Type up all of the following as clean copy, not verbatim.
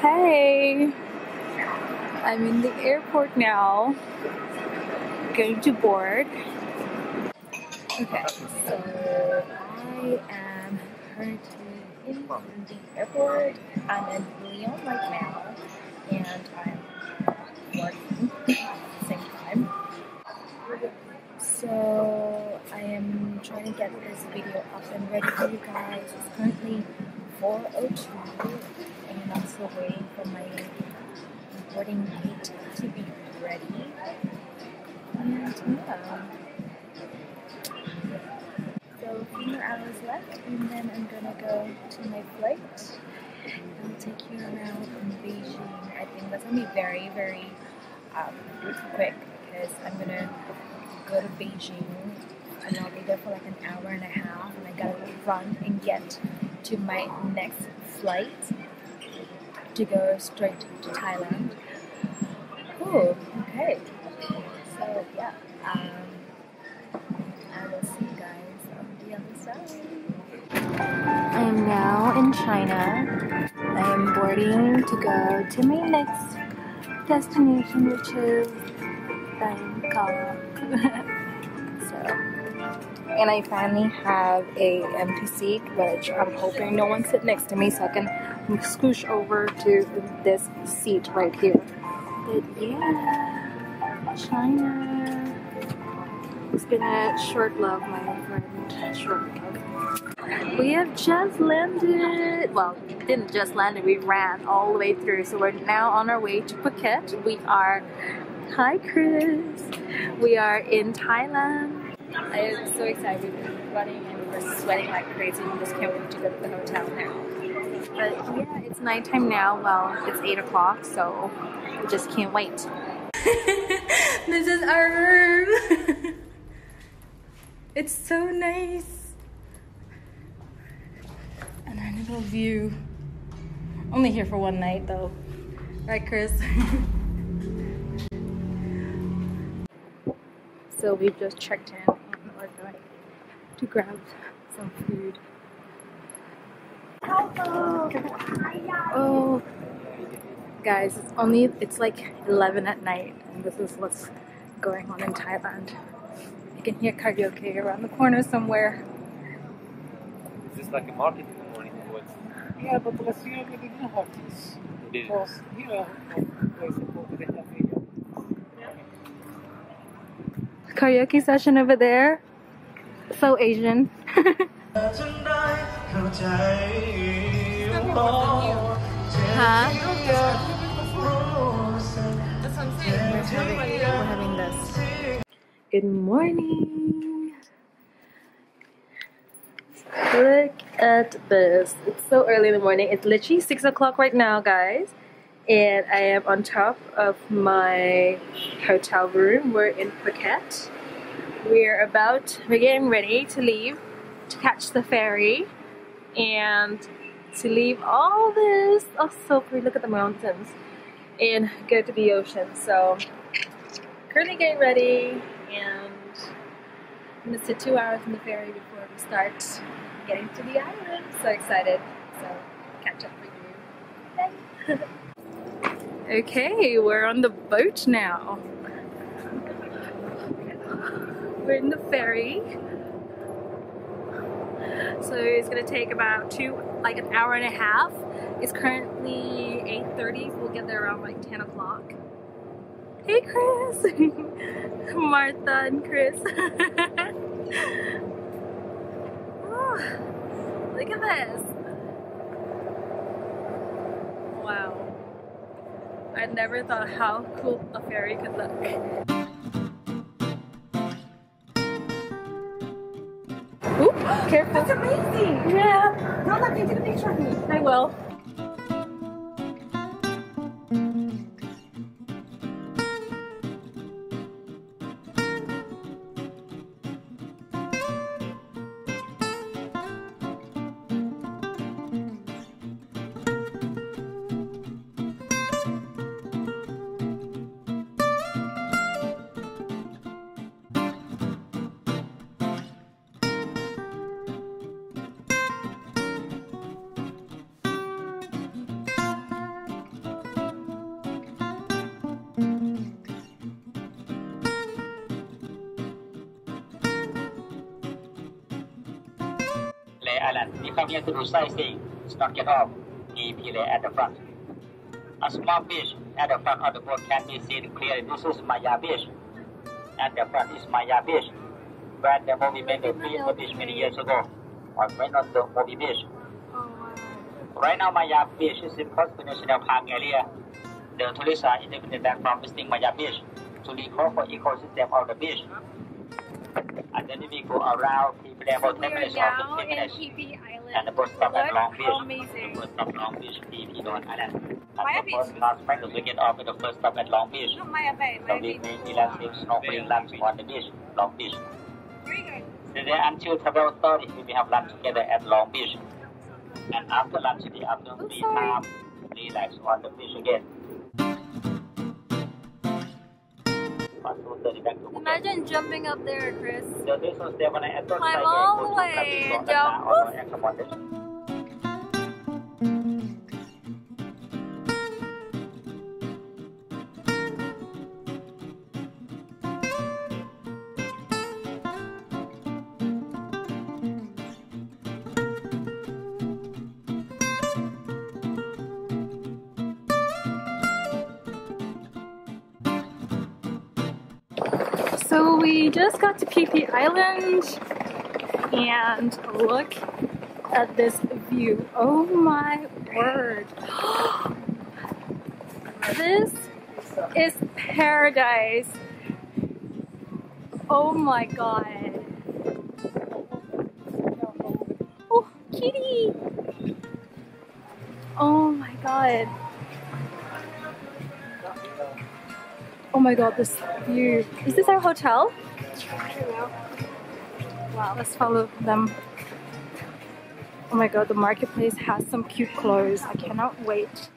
Hey, I'm in the airport now, going to board. Okay, so I am currently in the airport. I'm in Lyon right now, and I'm working at the same time. So I am trying to get this video up and ready for you guys. It's currently 4:02, and I'm still waiting for my boarding gate to be ready. And yeah. So a few more hours left, and then I'm gonna go to my flight. I'll take you around in Beijing. I think that's gonna be very, very quick, because I'm gonna go to Beijing, and I'll be there for like an hour and a half, and I gotta run and get to my next flight to go straight to Thailand. Oh, okay. So yeah, I will see you guys on the other side. I am now in China. I am boarding to go to my next destination, which is Bangkok. And I finally have a empty seat, which I'm hoping no one sits next to me so I can scoosh over to this seat right here. But yeah, China. It's been a short vlog, my friend. Short vlog. We have just landed. Well, didn't just land, we ran all the way through. So we're now on our way to Phuket. We are. Hi, Chris. We are in Thailand. I am so excited. We're running and we're sweating like crazy. We just can't wait to go to the hotel now. But yeah, it's nighttime now. Well, it's 8 o'clock, so we just can't wait. This is our room. It's so nice. And our little view. Only here for one night, though. Right, Chris? So we've just checked in. To grab some food. Oh, guys, it's like 11 at night, and this is what's going on in Thailand. You can hear karaoke around the corner somewhere. Is this like a market in the morning? Yeah, but last year we didn't have this. Because here, there's a boat with a cafe. Karaoke session over there. So Asian. We're having this. Good morning. Look at this. It's so early in the morning. It's literally 6 o'clock right now, guys. And I am on top of my hotel room. We're in Phuket. We're getting ready to leave, to catch the ferry, and to leave all this. Oh, so pretty, look at the mountains, and go to the ocean. So, currently getting ready, and I'm gonna sit 2 hours on the ferry before we start getting to the island. So excited, so catch up with you. Bye. Okay, we're on the boat now. We're in the ferry, so it's gonna take about an hour and a half. It's currently 8:30. We'll get there around like 10 o'clock. Hey, Chris, Martha, and Chris. Oh, look at this! Wow, I never thought how cool a ferry could look. Oop, careful. That's amazing! Yeah. Don't let me get a picture of me. I will. Phi Island. We come here to do sightseeing, stock it off the Phi at the front. A small beach at the front of the boat can be seen clearly. This is Maya Beach. At the front is Maya Beach, where the movie made the Phi Beach many years ago, or made not the movie beach. Right now, Maya Beach is in conservation park area. The tourists are independent from visiting Maya Beach to recover the ecosystem of the beach. And then we go around the terminus of the terminus. And the boat stop at Long Beach. The boat stop Long Beach, Phi Phi Island. And the first last friend will get off with the first stop at Long Beach. So we may relax, snorkeling lunch on the beach, Long Beach. Today until 12:30, we will have lunch together at Long Beach. And after lunch in the afternoon, we have relax on the beach again. Imagine jumping up there, Chris. Climb all the way and jump. So we just got to Phi Phi Island and look at this view. Oh my word. This is paradise. Oh my god. Oh, kitty. Oh my god. Oh my god, this view. Is this our hotel? Wow, let's follow them. Oh my god, the marketplace has some cute clothes. I cannot wait.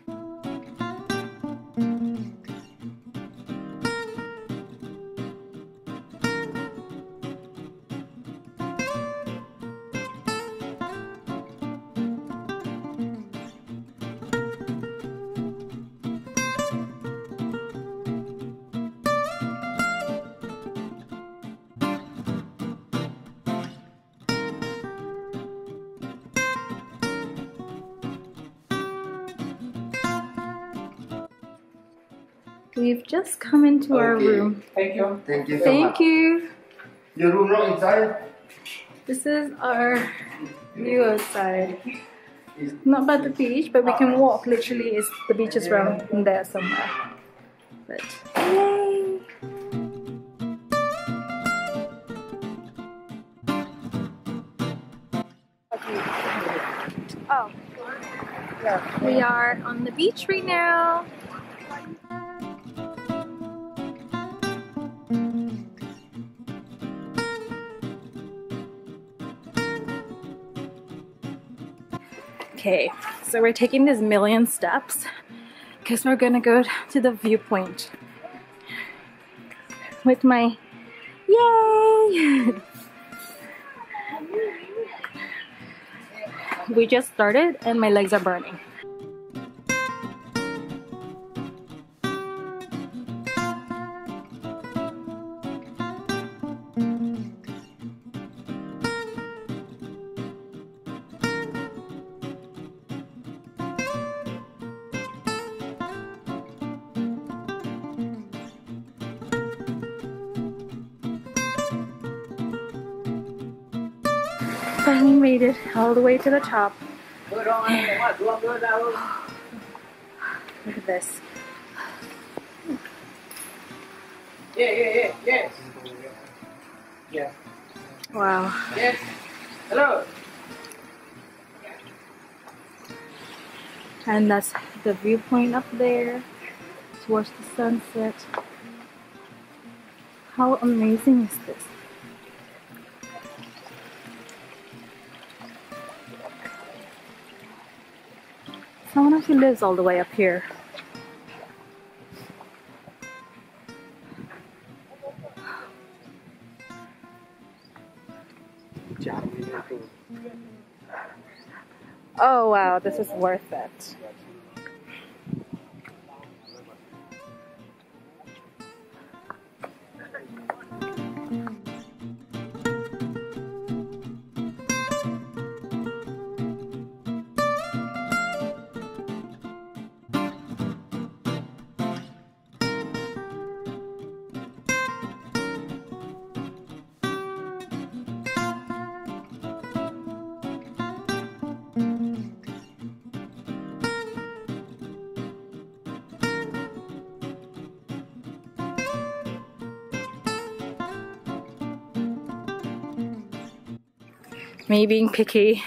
We've just come into our room. Thank you. Thank you so much. Thank you. Your room not inside? This is our view outside. Not by the beach, but we can walk. Literally, it's the beach is around there somewhere. But yay! Oh. We are on the beach right now. Okay, so we're taking this 1,000,000 steps because we're gonna go to the viewpoint with my yay! We just started and my legs are burning. Finally made it all the way to the top. Look at this. Yeah. Wow. Yes. Hello. And that's the viewpoint up there towards the sunset. How amazing is this? I wonder if he lives all the way up here. Oh wow, this is worth it. me being picky,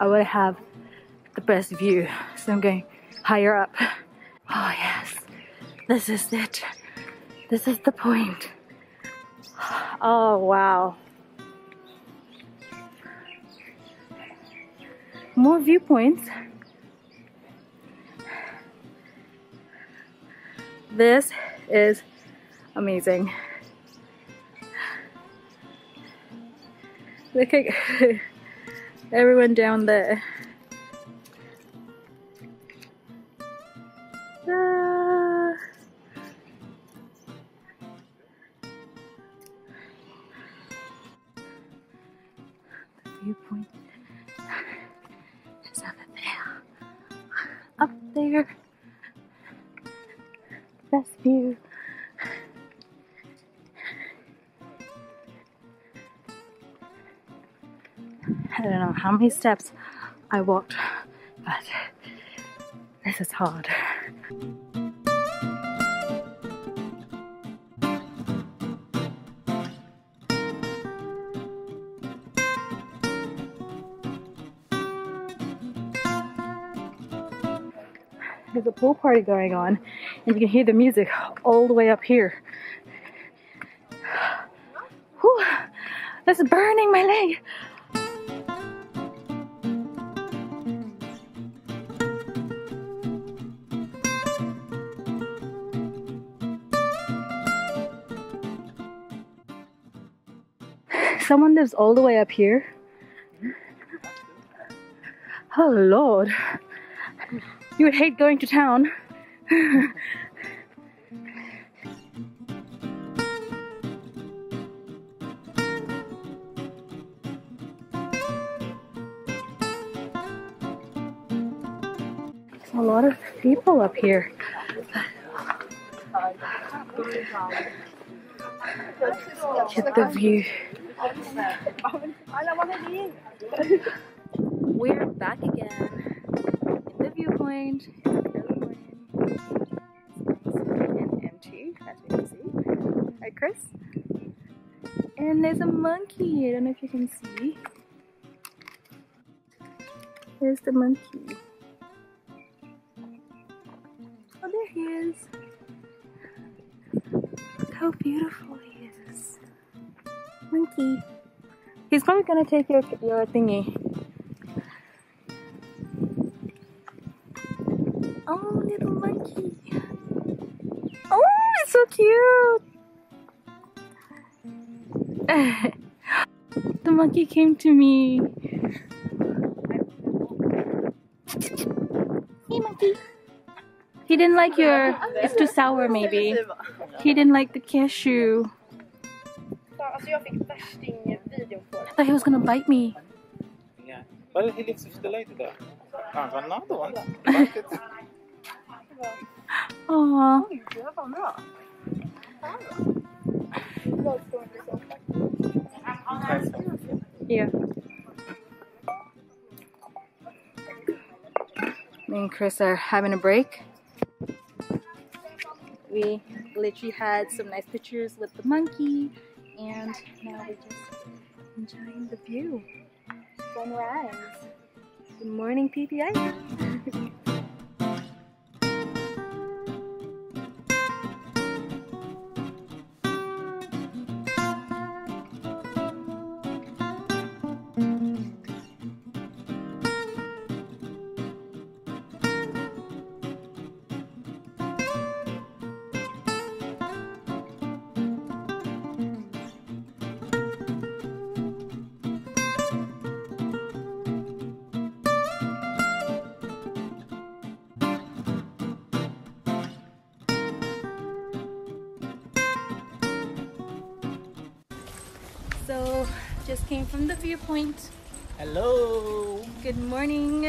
I would have the best view. So I'm going higher up. Oh yes, this is it. This is the point. Oh wow. More viewpoints. This is amazing. Look at everyone down there. Ah. The viewpoint is up there. Up there. Best view. I don't know how many steps I walked, but this is hard. There's a pool party going on, and you can hear the music all the way up here. Whew, this is burning my leg. Someone lives all the way up here. Oh Lord, you would hate going to town. There's a lot of people up here. Look at the view. We're back again in the viewpoint. It's nice and empty, as you can see. Right, Chris? And there's a monkey. I don't know if you can see. There's the monkey. Oh, there he is. Look how beautiful he is. Monkey. He's probably gonna take your thingy. Oh, little monkey. Oh, it's so cute. The monkey came to me. Hey, monkey. He didn't like your. It's too sour, maybe. He didn't like the cashew. I thought he was gonna bite me. Yeah. Why did he leave such a delay to that? Can't run another one. Aww. Yeah. Me and Chris are having a break. We literally had some nice pictures with the monkey, and now we just enjoying the view. Sunrise. Good morning, Phi Phi Island. So, just came from the viewpoint. Hello! Good morning!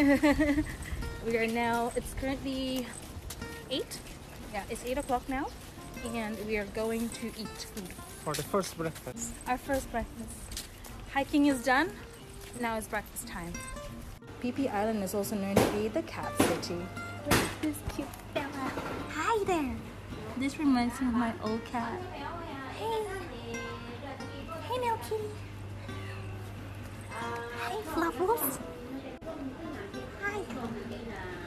We are now, it's currently 8. Yeah, it's 8 o'clock now. And we are going to eat food. For the first breakfast. Our first breakfast. Hiking is done. Now it's breakfast time. Phi Phi Island is also known to be the cat city. Look at this cute fella. Hi there! This reminds me of my old cat. Hey! Hey now, kitty. Hi, Fluffles. Hi.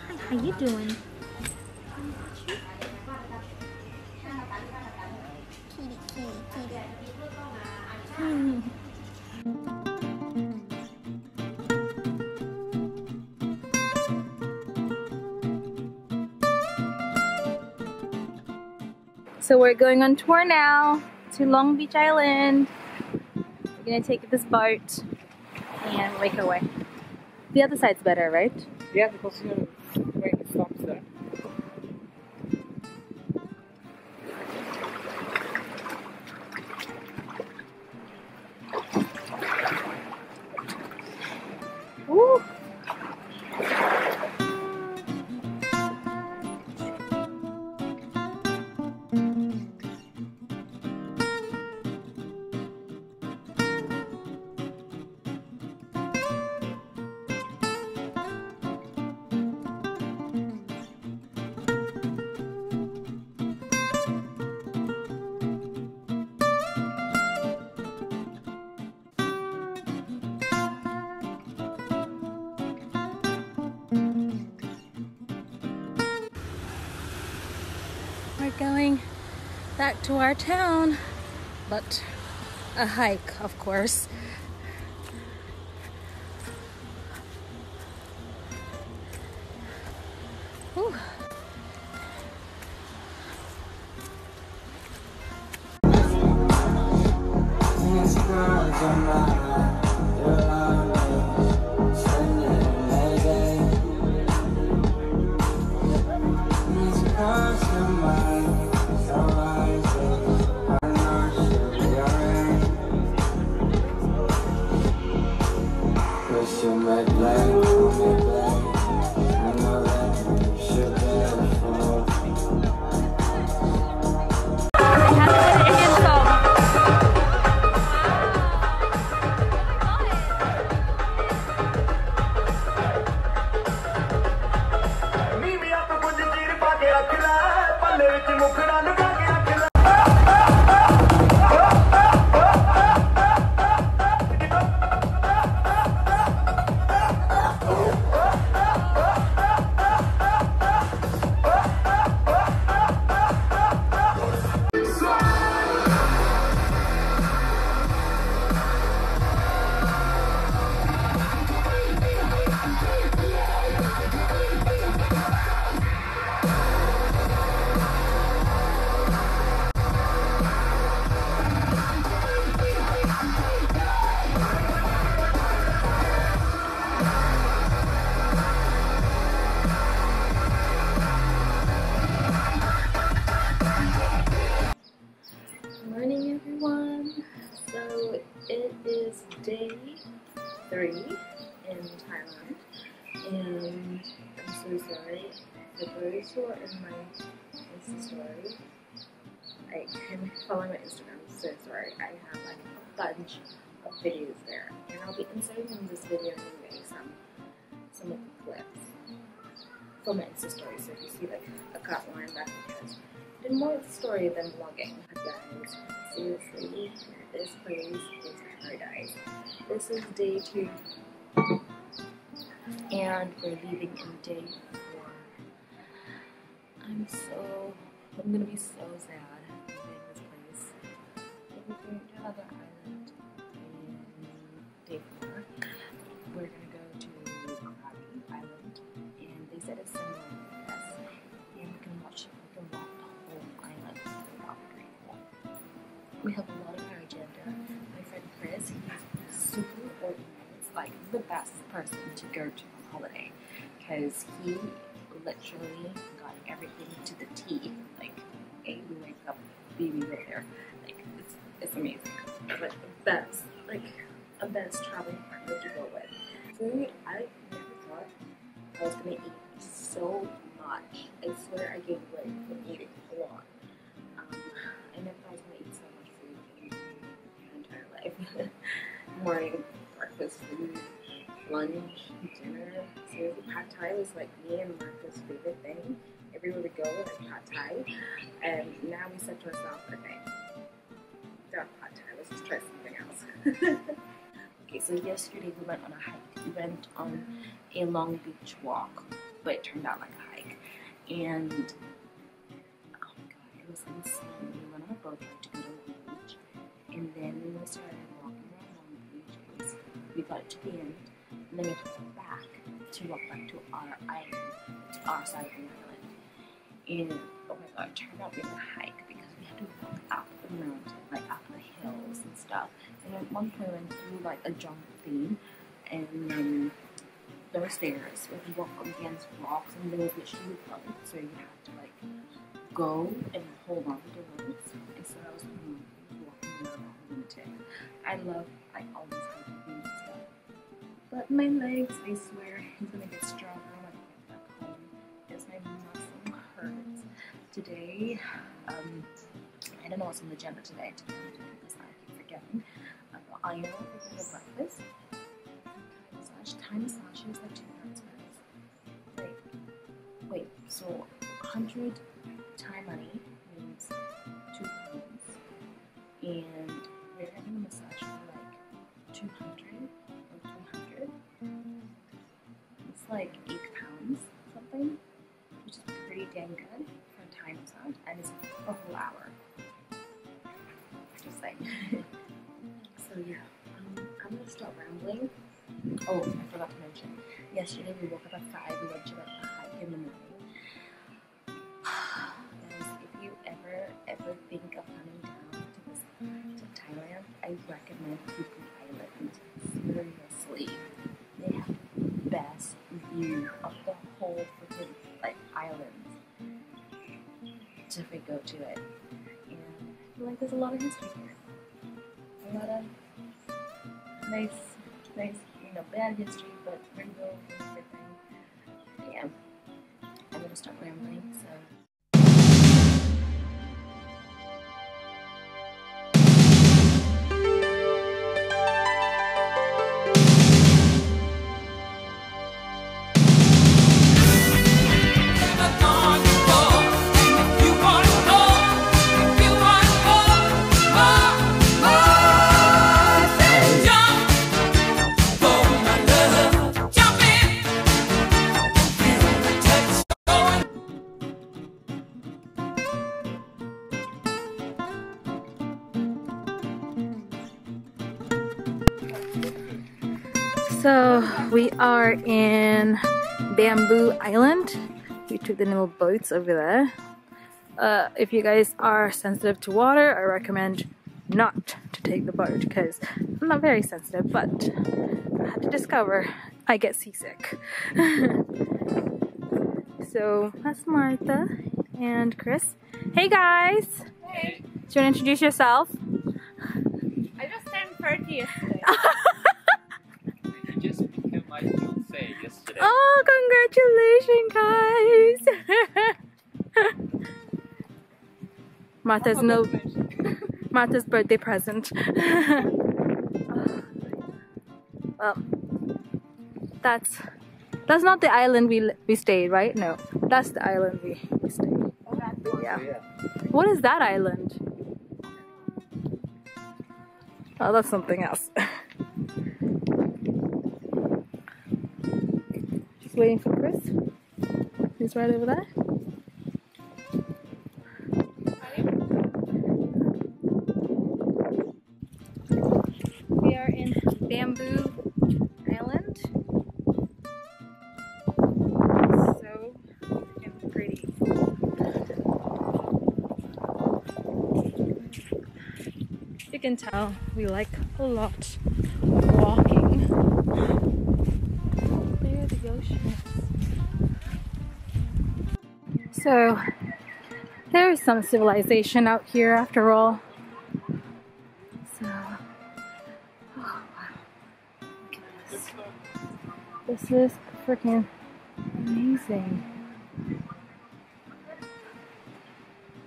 Hi, how you doing? Kitty, kitty, kitty. So we're going on tour now to Long Beach Island. We're gonna take this boat and make our way. The other side's better, right? Yeah, because you wait, it stops there. Woo! Going back to our town, but a hike, of course. Ooh. Day 3 in Thailand, and I'm so sorry, the grocery store and my Insta story, I can follow my Instagram, I'm so sorry, I have like a bunch of videos there, and I'll be inserting this video and making some of the clips from my Insta story, so if you see like a cut line, that's because I did more of the story than vlogging. Guys, seriously, this place is paradise. This is day 2, and we're leaving in day 4. I'm gonna be so sad leaving this place. We're going to another island in day 4. We're gonna go to Krabi Island, and they said it's similar to us, and we can watch it. We can walk the whole island. We have a lot of our agenda. Chris, he's super organized, like the best person to go to on holiday, because he literally got everything to the T. Like, A, we wake up, B, we go there. Like, it's amazing. It's like the best, traveling partner to go with. Food, I never thought I was gonna eat so much. I swear I gained weight from eating a lot. I never thought I was gonna eat so much. Morning, breakfast, food, lunch, dinner. Seriously, pad Thai was like me and Marta's favorite thing. Everywhere we go, like pad Thai. And now we said to ourselves, okay, that pad Thai, let's just try something else. Okay, so yesterday we went on a hike. We went on a Long Beach walk, but it turned out like a hike. And oh my god, it was insane. We went on a boat to go to Long Beach, and then we started walking around Long Beach. We got to the end, and then we had to go back to walk back to our island, to our side of the island. And oh my god, it turned out we had a hike because we had to walk up the mountain, like up the hills and stuff. And at one point, I went through like a jungle theme, and then there were stairs where you walk against rocks, and there was literally roads, so you had to like go and hold on to the roads. And so I was walking around the whole day. I love like all these hiking things and stuff, but my legs, I swear, is gonna get stronger when I get back home because my muscle hurts today. I don't know what's on the agenda today because I keep forgetting. I know we're going to breakfast. Thai massage is like £2, guys. Like, wait, so 100 Thai money means £2, and we're having a massage for like 200 or 300. It's like £8 something, which is pretty dang good for a Thai massage, and it's a whole hour. Just saying. So yeah, I'm gonna stop rambling. Oh, I forgot to mention, yesterday we woke up at 5, we went to like a hike in the morning. Guys, if you ever think of coming down to Thailand, I recommend Phi Phi Island. Seriously, they have the best view of the whole freaking like island if we go to it. And I feel like there's a lot of history here. A lot of nice, you know, bad history, but rainbow and everything. Yeah, I'm gonna start rambling, so. So we are in Bamboo Island. We took the little boats over there. If you guys are sensitive to water, I recommend not to take the boat because I'm not very sensitive, but I had to discover I get seasick. So that's Marta and Chris. Hey guys! Hey! Do you want to introduce yourself? I just turned 30 yesterday. Just became my fiance yesterday. Oh, congratulations, guys! Marta's birthday present. Well, that's not the island we stayed, right? No, that's the island we stayed. Oh, yeah. What is that island? Oh, that's something else. Waiting for Chris. He's right over there. We are in Bamboo Island. So freaking pretty. You can tell we like a lot walking. So there is some civilization out here after all. So oh wow. This is freaking amazing.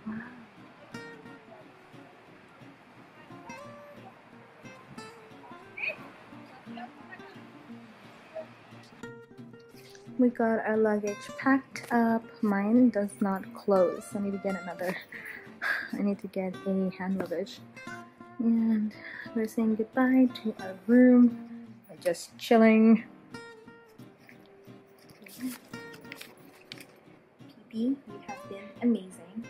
Wow. We got our luggage packed up. Mine does not close, so I need to get another. I need to get a hand luggage. And we're saying goodbye to our room. just chilling. PP, you have been amazing,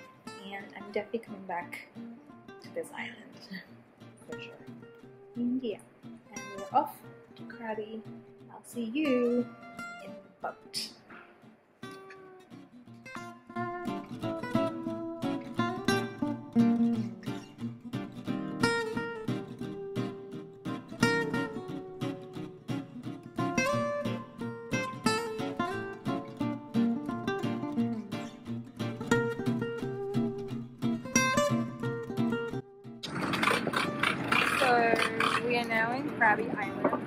and I'm definitely coming back to this island for sure. And yeah, and we're off to Krabi. I'll see you in the boat. We are now in Krabi Island.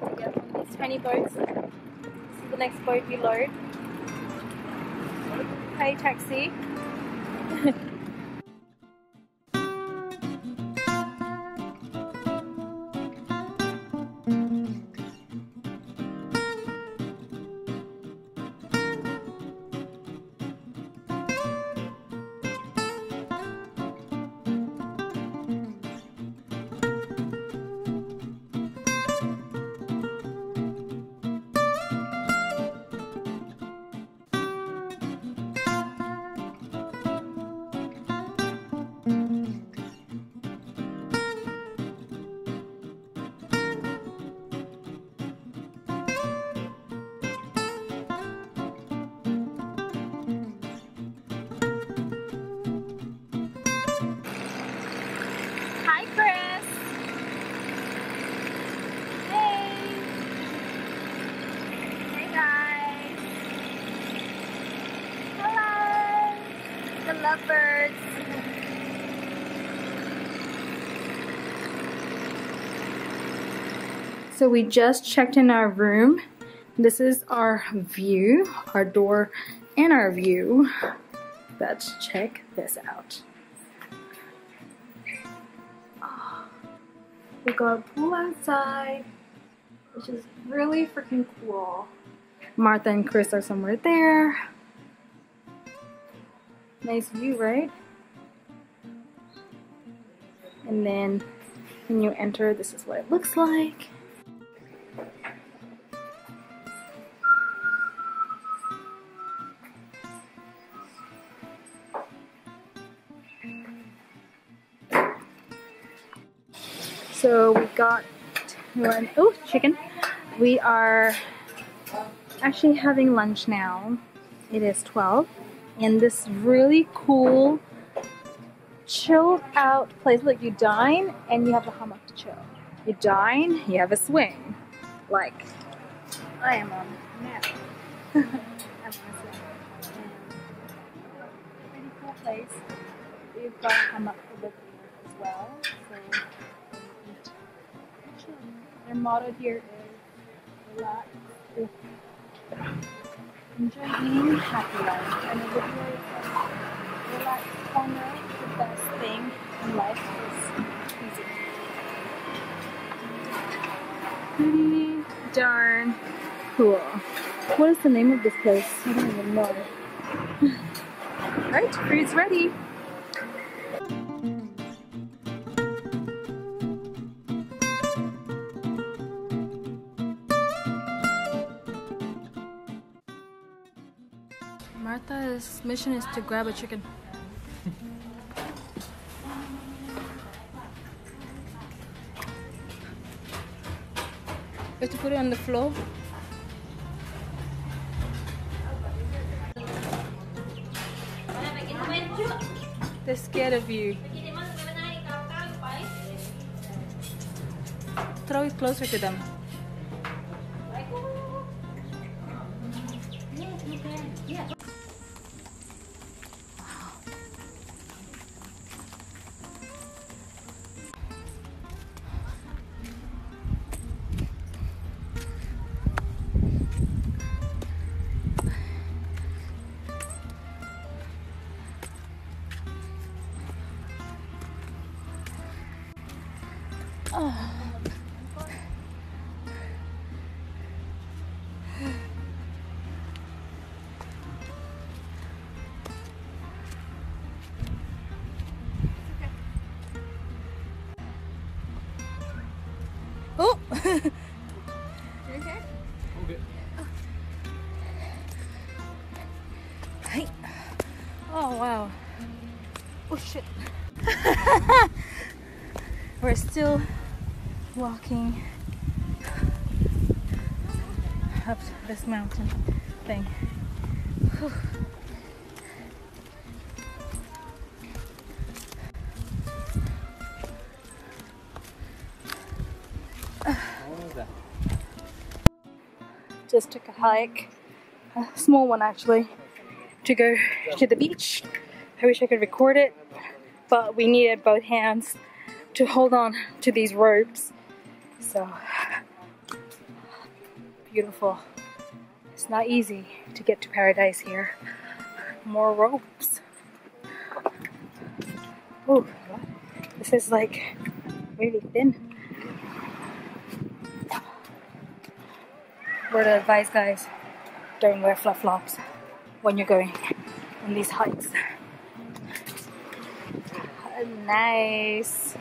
Okay, to get from these tiny boats. This is the next boat we load. Hey, taxi. Lovebirds. So we just checked in our room. This is our view, our door and our view. Let's check this out. Oh, we got a pool outside, which is really freaking cool. Marta and Chris are somewhere there. Nice view, right? And then when you enter, this is what it looks like. So we got one, oh, chicken. We are actually having lunch now. It is 12. In this really cool, chill out place. Look, you dine and you have a hammock to chill. You dine, you have a swing. Like, I am on now. I'm on a swing. Pretty cool place. We've got a hammock for the dinner as well. So, their motto here is relax, enjoy being happy life, and the video is like, relax, honor the best thing in life is easy. Pretty darn cool. What is the name of this place? I don't even know. Alright, food's ready. Martha's mission is to grab a chicken. You have to put it on the floor. They're scared of you. Throw it closer to them. Oh wow. Oh shit. We're still walking up this mountain thing. Whew. Just took a hike, a small one actually, to go to the beach. I wish I could record it, but we needed both hands to hold on to these ropes. So beautiful. It's not easy to get to paradise here. More ropes. Oh, this is like really thin. Word of advice, guys, don't wear flip-flops when you're going on these hikes. Nice.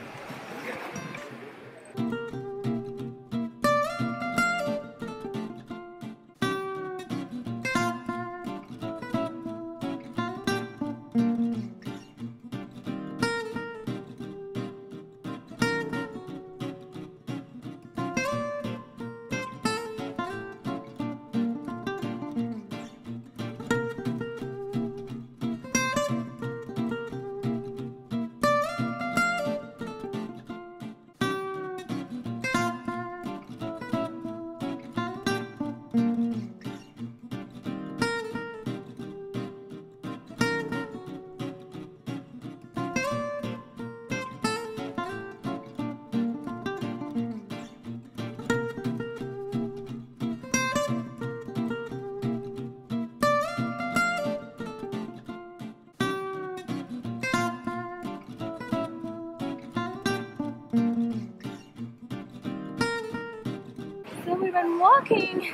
We've been walking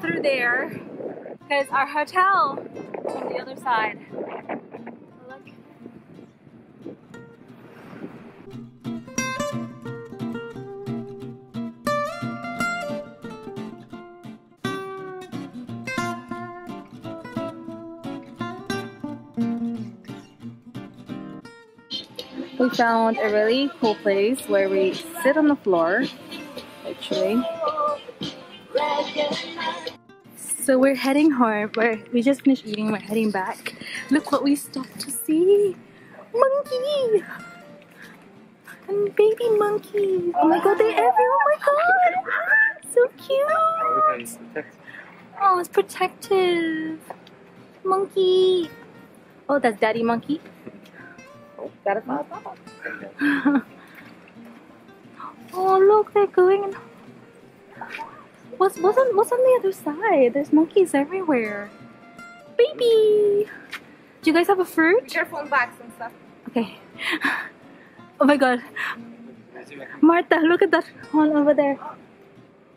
through there because our hotel is on the other side. Look. We found a really cool place where we sit on the floor, actually. So we're heading home. We just finished eating. We're heading back. Look what we stopped to see. Monkey! And baby monkey. Oh my god, they're everywhere. Oh my god! So cute! Oh, it's protective. Monkey! Oh, that's daddy monkey. Oh, got it. Oh, look, they're going in. What's on the other side? There's monkeys everywhere. Baby! Do you guys have a fruit? Be careful on backs and stuff. Okay. Oh my god. Marta, look at that one over there.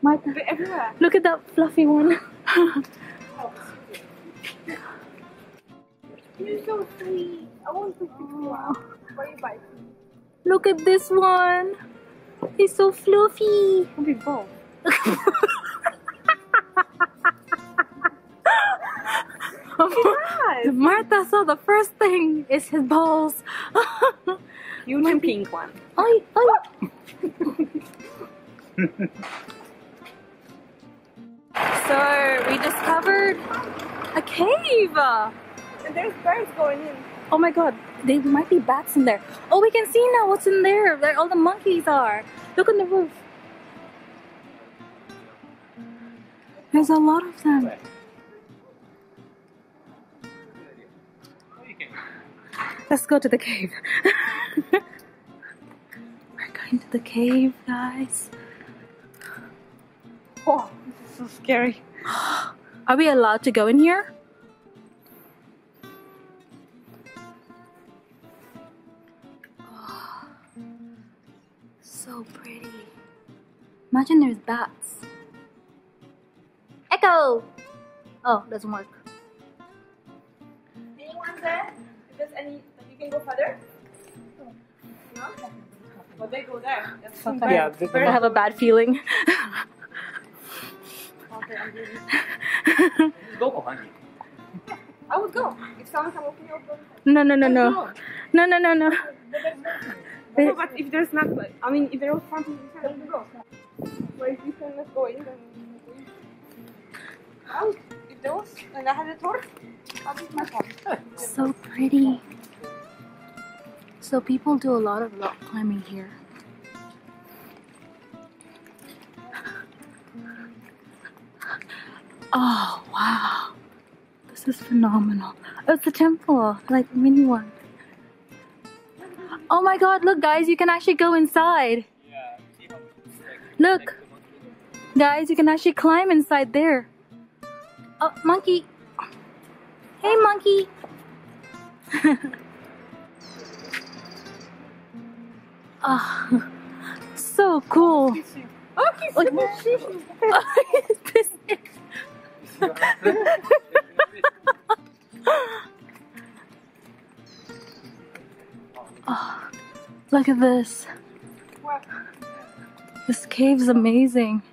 Marta, look at that fluffy one. You're so sweet. I want to pick you up. Look at this one. He's so fluffy. I'll be bold. Marta saw the first thing is his balls. You my pink one. Oi, oi. So we discovered a cave. And there's birds going in. Oh my god, there might be bats in there. Oh, we can see now what's in there, where all the monkeys are. Look on the roof. There's a lot of them. Let's go to the cave. We're going to the cave, guys. Oh, this is so scary. Are we allowed to go in here? Oh, so pretty. Imagine there's bats. Echo! Oh, doesn't work. Anyone there? If there's any, you can go further. No? But they go there. That's okay. Yeah, I have a bad feeling. Okay, I'm doing it. Go behind you. I would go. If someone can open your door. No. No, but if there's not, I mean, if there was something, you can't go. But if you cannot go in, then I would. If there was, and I had a tour, I would my phone. So pretty. So people do a lot of rock climbing here. Oh wow, this is phenomenal. Oh, it's a temple, like mini one. Oh my god, look guys, you can actually go inside. Look, guys, you can actually climb inside there. Oh, monkey. Hey monkey. Oh, so cool. Oh, look at this. This cave's amazing.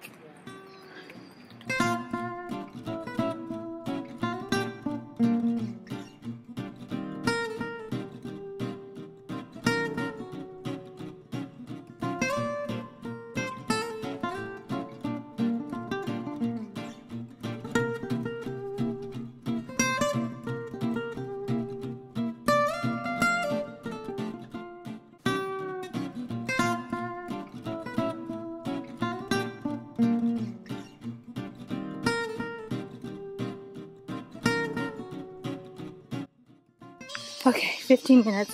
Okay, 15 minutes.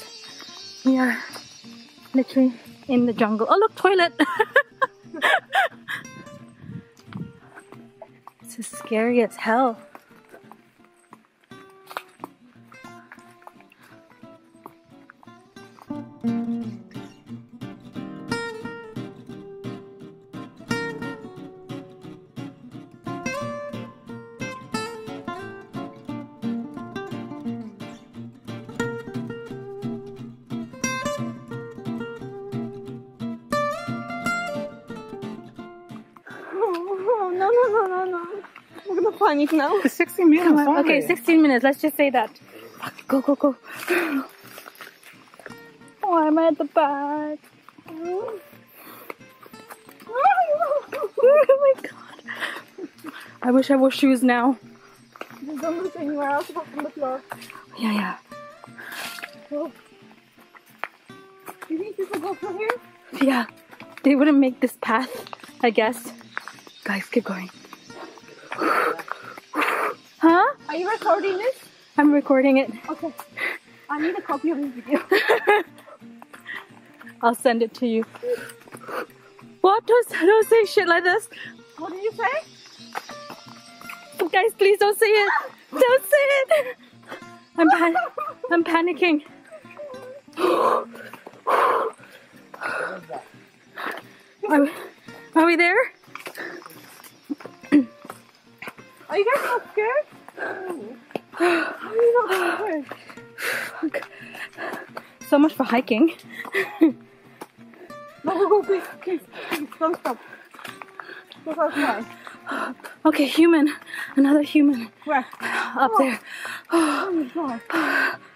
We are literally in the jungle. Oh look, toilet! This is scary as hell. Panic now. 16 minutes. Come on. Okay, 16 minutes. Let's just say that. Go, go, go. Why am I at the back? Oh my god. I wish I wore shoes now. Just don't look anywhere else but from the floor. Yeah, yeah. Oh. You think people go from here? Yeah. They wouldn't make this path, I guess. Guys, keep going. Huh? Are you recording this? I'm recording it. Okay. I need a copy of this video. I'll send it to you. What? Don't say shit like this. What did you say? Guys, please don't say it. Don't say it. I'm panicking. Are we there? Are you guys not scared? Are you not scared? Okay. So much for hiking. No, please, don't stop. Don't stop. Okay, human. Another human. Where? Up there. Oh my god.